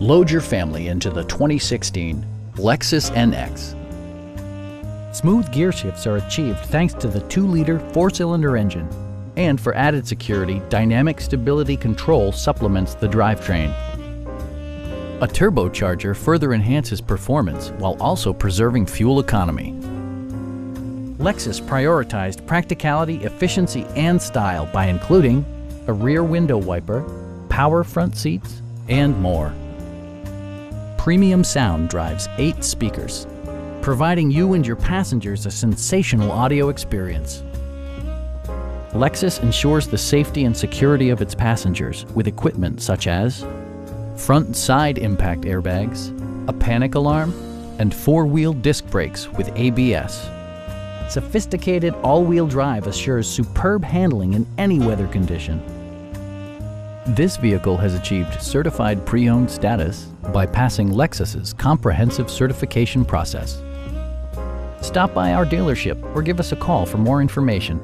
Load your family into the 2016 Lexus NX. Smooth gear shifts are achieved thanks to the 2-liter 4-cylinder engine. And for added security, Dynamic Stability Control supplements the drivetrain. A turbocharger further enhances performance while also preserving fuel economy. Lexus prioritized practicality, efficiency, and style by including a rear window wiper, power front seats, and more. Premium sound drives 8 speakers, providing you and your passengers a sensational audio experience. Lexus ensures the safety and security of its passengers with equipment such as front and side impact airbags, a panic alarm, and 4-wheel disc brakes with ABS. Sophisticated all-wheel drive assures superb handling in any weather condition. This vehicle has achieved certified pre-owned status by passing Lexus's comprehensive certification process. Stop by our dealership or give us a call for more information.